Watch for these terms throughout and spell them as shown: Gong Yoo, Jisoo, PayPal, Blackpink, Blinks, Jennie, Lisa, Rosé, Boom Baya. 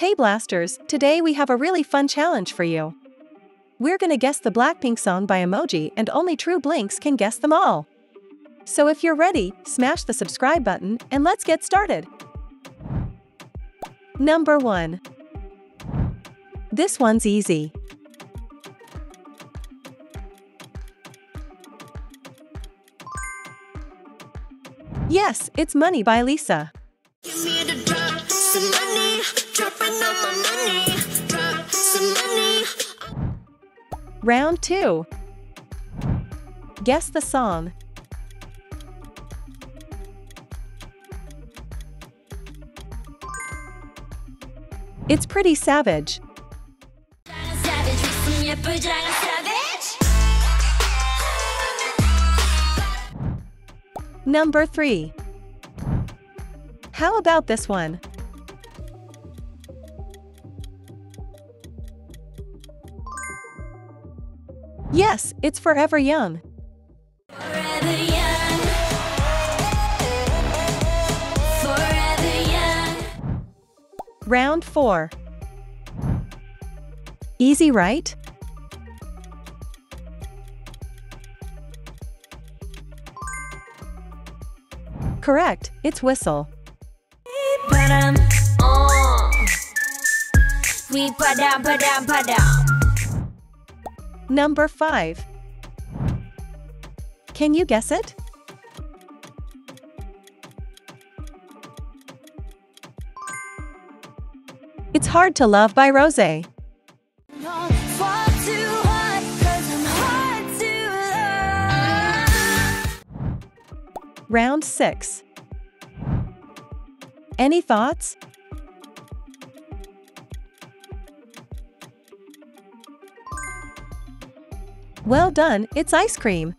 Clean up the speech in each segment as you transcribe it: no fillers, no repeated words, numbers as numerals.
Hey Blasters, today we have a really fun challenge for you. We're gonna guess the Blackpink song by emoji and only true Blinks can guess them all. So if you're ready, smash the subscribe button and let's get started. Number 1. This one's easy. Yes, it's Money by Lisa. Give me the drop, some money, dropping up my money, drop some money. Round 2. Guess the song. It's Pretty Savage. Number 3. How about this one? Yes, it's Forever Young. Forever young. Forever young. Round 4. Easy, right? Correct, it's Whistle. Number 5. Can you guess it? It's Hard to Love by Rosé. Round 6. Any thoughts? Well done, it's Ice Cream.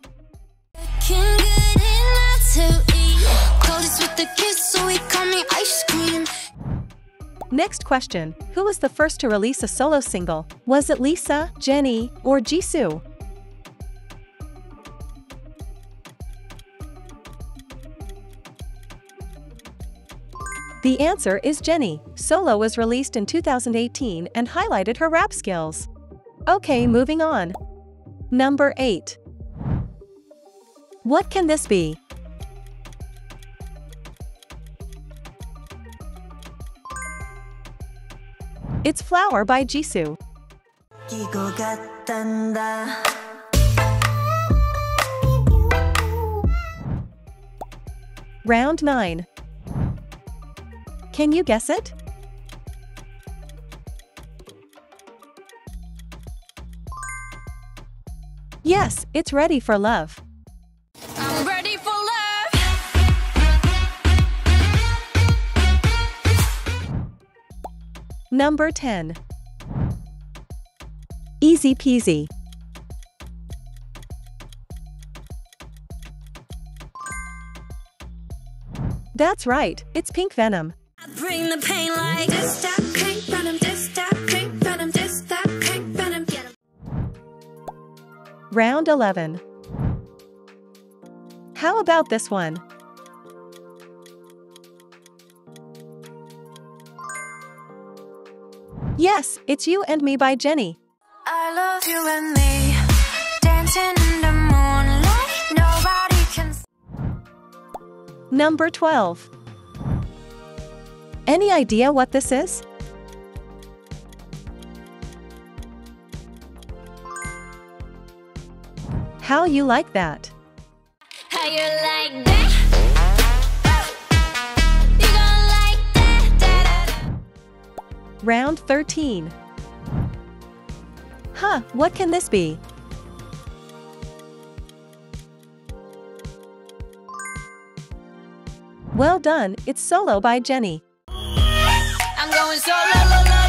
Next question, who was the first to release a solo single? Was it Lisa, Jennie, or Jisoo? The answer is Jennie. Solo was released in 2018 and highlighted her rap skills. Okay, moving on. Number 8. What can this be? It's Flower by Jisoo. Round 9. Can you guess it? Yes, it's Ready for Love. I'm ready for love. Number 10. Easy peasy. That's right, it's Pink Venom. Bring the pain like this. Round 11. How about this one? Yes, it's You and Me by Jennie. I love you and me, dancing in the moonlight, nobody can. Number 12. Any idea what this is? How You Like That? How you like that? You gon' like that. Round 13. Huh, what can this be? Well done, it's Solo by Jennie. I'm going solo, la, la, la, la.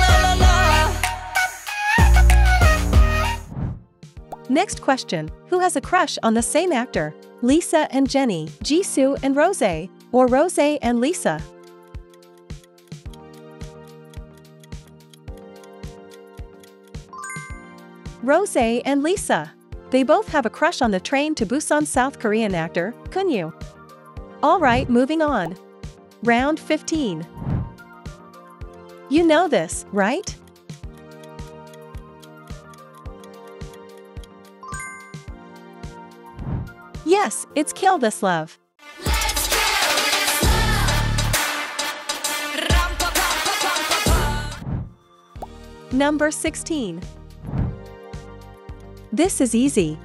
Next question, who has a crush on the same actor? Lisa and Jennie, Jisoo and Rosé, or Rosé and Lisa? Rosé and Lisa. They both have a crush on the Train to Busan South Korean actor, Gong Yoo. Alright, moving on. Round 15. You know this, right? Yes, it's Kill This Love. Let's kill this love. Number 16. This is easy.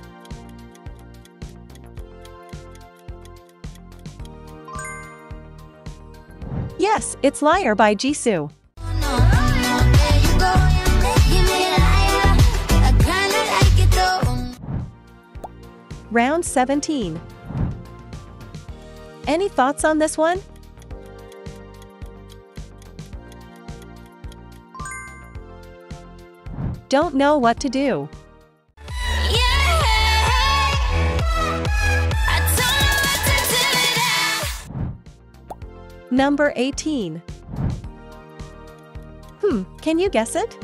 Yes, it's Liar by Jisoo. Round 17. Any thoughts on this one? Don't know what to do. Yeah, I don't know what to do now. Number 18. Can you guess it?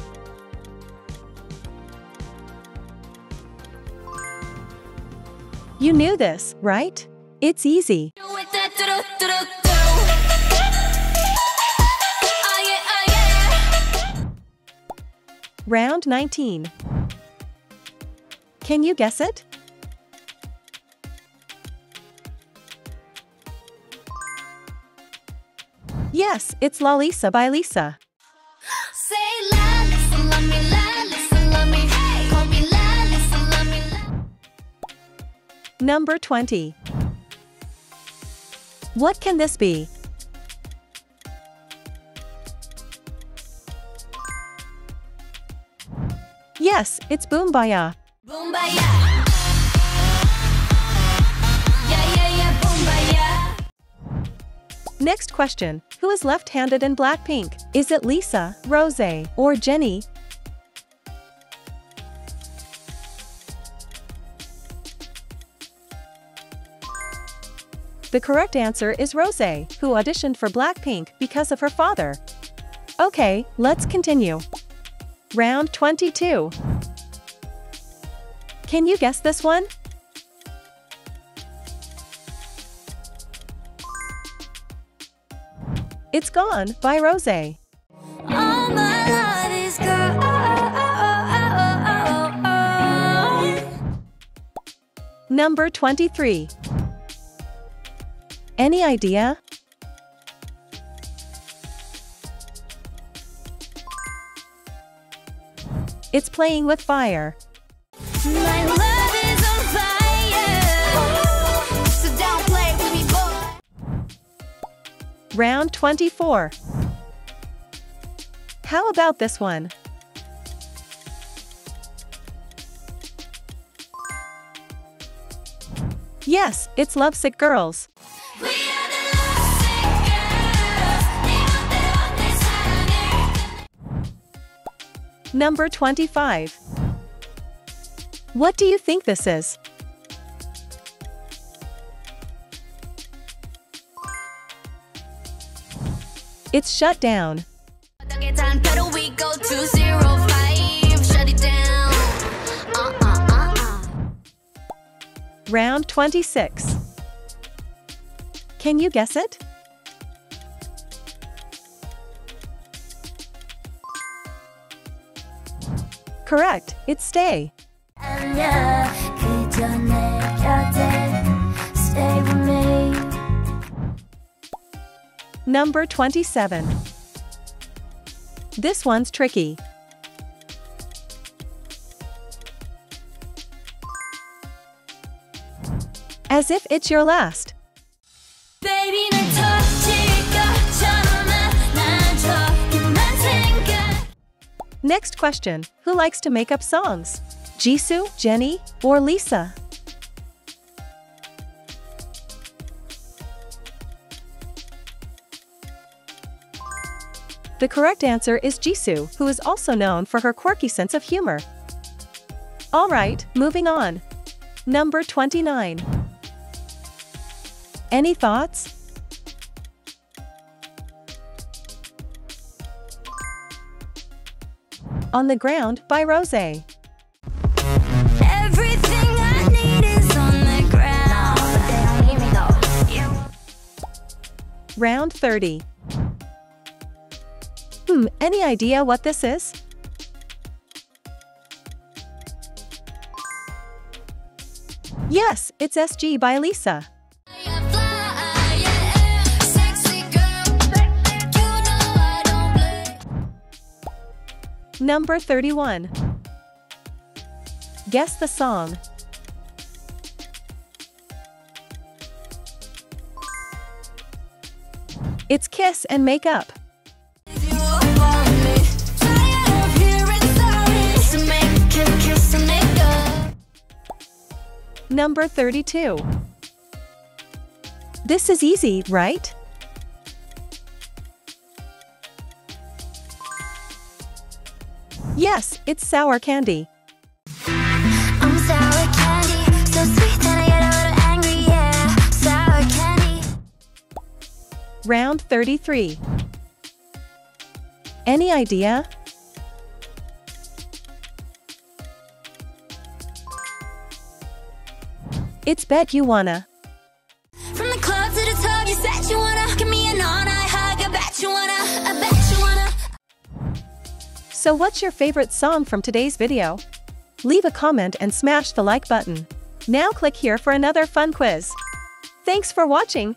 You knew this, right? It's easy. Round 19. Can you guess it? Yes, it's Lisa by Lisa. Number 20. What can this be? Yes, it's Boom Baya. Boom Baya. Yeah, yeah, yeah, Boom Baya. Next question. Who is left-handed in Blackpink? Is it Lisa, Rosé, or Jennie? The correct answer is Rosé, who auditioned for Blackpink because of her father. Okay, let's continue. Round 22. Can you guess this one? It's Gone by Rosé. Number 23. Any idea? It's Playing With Fire. My love is on fire. Ooh, so don't play with me, boy. Round 24. How about this one? Yes, it's Lovesick Girls. Number 25. What do you think this is? It's Shut Down. Round 26. Can you guess it? Correct, it's Stay. Number 27. This one's tricky. As If It's Your Last. Next question, who likes to make up songs? Jisoo, Jennie, or Lisa? The correct answer is Jisoo, who is also known for her quirky sense of humor. Alright, moving on. Number 29. Any thoughts? On the Ground by Rosé. Everything I need is on the ground. Here we go. Round 30. Any idea what this is? Yes, it's SG by Lisa. Number 31. Guess the song. It's Kiss and Makeup. Number 32. This is easy, right? Yes, it's Sour Candy. I'm sour candy, so sweet that I get a little angry, yeah. Sour candy. Round 33. Any idea? It's Bet You Wanna. From the club to the top, you said you wanna give me an all-night hug. I bet you wanna, I bet you wanna. So what's your favorite song from today's video? Leave a comment and smash the like button. Now click here for another fun quiz. Thanks for watching.